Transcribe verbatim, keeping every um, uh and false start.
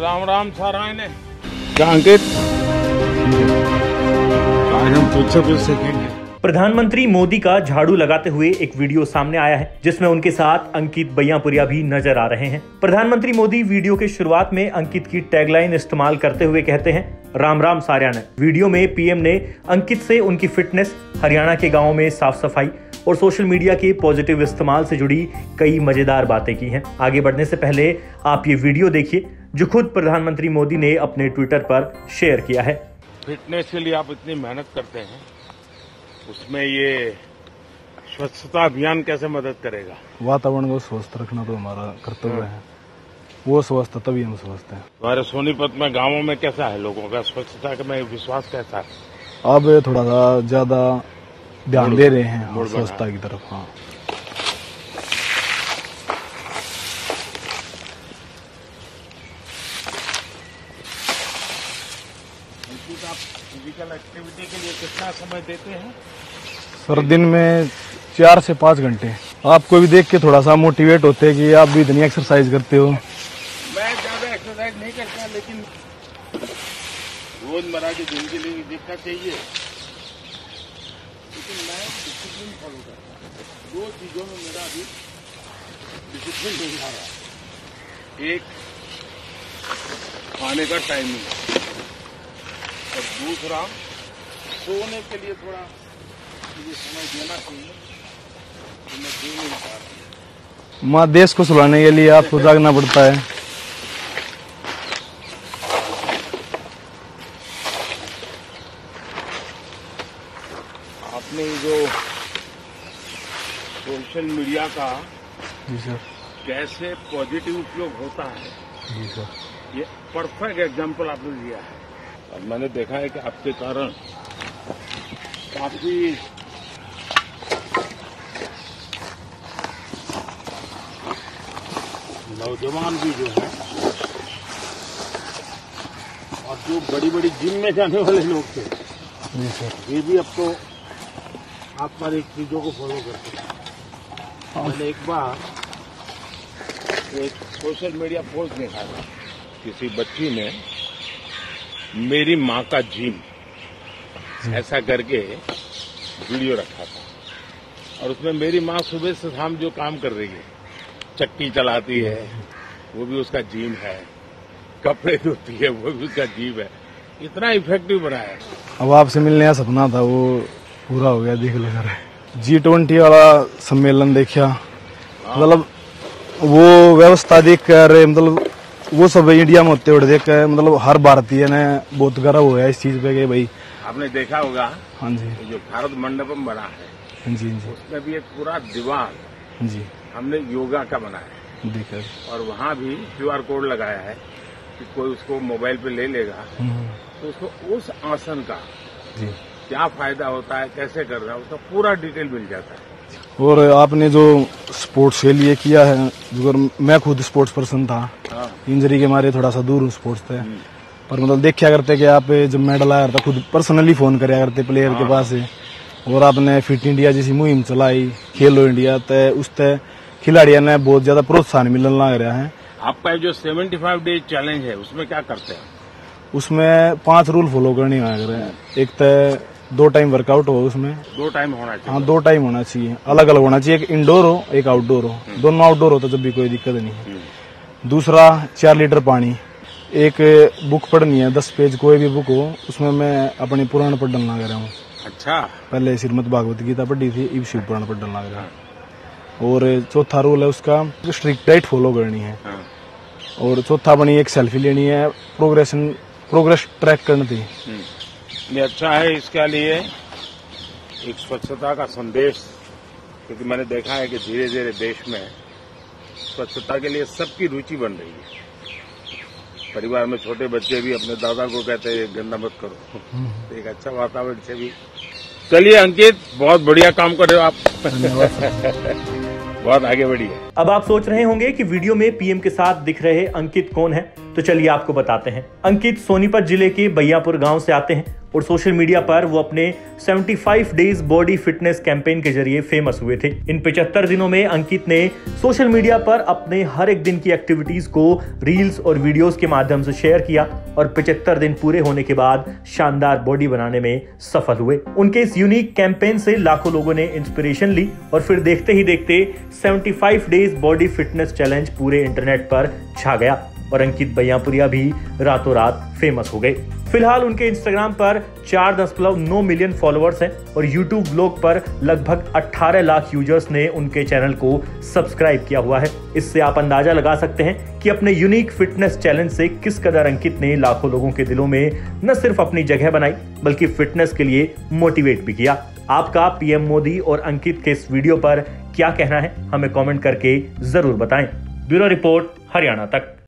राम राम साराय ने कहा अंकित आज हम तुझसे कुछ सीखेंगे। प्रधानमंत्री मोदी का झाड़ू लगाते हुए एक वीडियो सामने आया है जिसमें उनके साथ अंकित बैयांपुरिया भी नजर आ रहे हैं। प्रधानमंत्री मोदी वीडियो के शुरुआत में अंकित की टैगलाइन इस्तेमाल करते हुए कहते हैं राम राम साराय ने। वीडियो में पीएम ने अंकित से उनकी फिटनेस, हरियाणा के गाँव में साफ सफाई और सोशल मीडिया के पॉजिटिव इस्तेमाल से जुड़ी कई मजेदार बातें की हैं। आगे बढ़ने से पहले आप ये वीडियो देखिए जो खुद प्रधानमंत्री मोदी ने अपने ट्विटर पर शेयर किया है। फिटनेस के लिए आप इतनी मेहनत करते हैं, उसमें ये स्वच्छता अभियान कैसे मदद करेगा? वातावरण को स्वस्थ रखना तो हमारा कर्तव्य है, वो स्वस्थ तभी हम स्वस्थ हैं। हमारे सोनीपत में गाँवों में कैसा है, लोगों का स्वच्छता में विश्वास कैसा है? अब थोड़ा सा ज्यादा ध्यान दे रहे हैं स्वच्छता की तरफ। हाँ, आप फिजिकल एक्टिविटी के लिए कितना समय देते हैं? सर दिन में चार से पाँच घंटे। आपको भी देख के थोड़ा सा मोटिवेट होते हैं कि आप भी इतनी एक्सरसाइज करते हो। मैं ज्यादा एक्सरसाइज नहीं करता, लेकिन रोजमर्रा की जिंदगी में देखना चाहिए। मैं डिसिप्लिन फॉलो करता हूँ, दो चीजों में मेरा अभी डिसिप्लिन नहीं आ रहा है। एक खाने का टाइमिंग और दूसरा सोने के लिए थोड़ा मुझे समय देना चाहिए, तो मैं दे नहीं पा रहा। माँ देश को सुलाने के लिए आपको जागना पड़ता है। आपने जो सोशल मीडिया का जी सर कैसे पॉजिटिव उपयोग होता है जी सर, ये परफेक्ट एग्जांपल आपने दिया है। और मैंने देखा है कि आपके कारण काफी नौजवान भी जो है और जो बड़ी बड़ी जिम में जाने वाले लोग थे जी सर, ये भी आपको आप पर एक चीजों को फॉलो करते हैं। मैंने एक बार एक सोशल मीडिया पोस्ट देखा था, किसी बच्ची ने मेरी माँ का जिम ऐसा करके वीडियो रखा था और उसमें मेरी माँ सुबह से शाम जो काम कर रही है, चक्की चलाती है वो भी उसका जिम है, कपड़े धोती है वो भी उसका जिम है। इतना इफेक्टिव बनाया। अब आपसे मिलने का सपना था वो पूरा हो गया। देख लो सर जी ट्वेंटी वाला सम्मेलन देखा, मतलब वो व्यवस्था देख कर, मतलब वो सब इंडिया में होते हुए देख कर, मतलब हर भारतीय ने बहुत गर्व हुआ इस चीज पे कि भाई आपने देखा होगा। हाँ जी, जो भारत मंडपम बना है जी जी, उसमें भी एक पूरा दीवार जी हमने योगा का बनाया है देखा, और वहाँ भी क्यू आर कोड लगाया है कि कोई उसको मोबाइल पे ले लेगा तो उसको उस आसन का जी क्या फायदा होता है, कैसे कर रहा है, उसका पूरा डिटेल मिल जाता है। और आपने जो स्पोर्ट्स के लिए किया है, जो मैं खुद स्पोर्ट्स पर्सन था, इंजरी के मारे थोड़ा सा दूर हूँ स्पोर्ट्स से, पर मतलब देखा करते कि आप जब मेडल आया करता खुद पर्सनली फोन कराया करते प्लेयर के पास है। और आपने फिट इंडिया जैसी मुहिम चलाई, खेलो इंडिया, तो उससे खिलाड़ियों ने बहुत ज्यादा प्रोत्साहन मिलने लग रहा है। आपका जो सेवेंटी फाइव डे चैलेंज है उसमें क्या करते हैं? उसमें पांच रूल फॉलो करने हैं। एक तो दो टाइम वर्कआउट हो, उसमें दो टाइम होना चाहिए। हाँ, दो टाइम होना चाहिए, अलग अलग होना चाहिए, एक इंडोर हो एक आउटडोर हो, दोनों आउटडोर हो तो जब भी कोई दिक्कत नहीं है। दूसरा चार लीटर पानी, एक बुक पढ़नी है दस पेज कोई भी बुक हो, उसमें मैं अपने पुराण पढ़न लग रहा हूँ। अच्छा, पहले श्रीमद भागवत गीता पढ़ी थी, अब शिव पुराण पढ़न लग रहा हूँ। और चौथा रूल है उसका स्ट्रिक्ट डाइट फॉलो करनी है। और चौथा बनी एक सेल्फी लेनी है, प्रोग्रेशन प्रोग्रेस ट्रैक करनी थी। ये अच्छा है, इसके लिए एक स्वच्छता का संदेश, क्योंकि मैंने देखा है कि धीरे धीरे देश में स्वच्छता के लिए सबकी रुचि बन रही है। परिवार में छोटे बच्चे भी अपने दादा को कहते हैं गंदा मत करो, एक अच्छा वातावरण से भी। चलिए अंकित, बहुत बढ़िया काम कर रहे हो आप, बहुत आगे बढ़िए। अब आप सोच रहे होंगे कि वीडियो में पीएम के साथ दिख रहे अंकित कौन है, तो चलिए आपको बताते हैं। अंकित सोनीपत जिले के बैयापुर गांव से आते हैं और सोशल मीडिया पर वो अपने पचहत्तर डेज बॉडी फिटनेस कैंपेन के जरिए फेमस हुए थे। इन पचहत्तर दिनों में अंकित ने सोशल मीडिया पर अपने हर एक दिन की एक्टिविटीज को रील्स और वीडियोस के माध्यम से शेयर किया और पचहत्तर दिन पूरे होने के बाद शानदार बॉडी बनाने में सफल हुए। उनके इस यूनिक कैंपेन से लाखों लोगों ने इंस्पिरेशन ली और फिर देखते ही देखते पचहत्तर डेज बॉडी फिटनेस चैलेंज पूरे इंटरनेट पर छा गया और अंकित बैयांपुरिया भी रातों रात फेमस हो गए। फिलहाल उनके इंस्टाग्राम पर चार दशमलव नौ मिलियन फॉलोअर्स हैं और यूट्यूब ब्लॉग पर लगभग अठारह लाख यूजर्स ने उनके चैनल को सब्सक्राइब किया हुआ है। इससे आप अंदाजा लगा सकते हैं कि अपने यूनिक फिटनेस चैलेंज से किस कदर अंकित ने लाखों लोगों के दिलों में न सिर्फ अपनी जगह बनाई बल्कि फिटनेस के लिए मोटिवेट भी किया। आपका पीएम मोदी और अंकित के इस वीडियो पर क्या कहना है, हमें कॉमेंट करके जरूर बताएं। ब्यूरो रिपोर्ट, हरियाणा तक।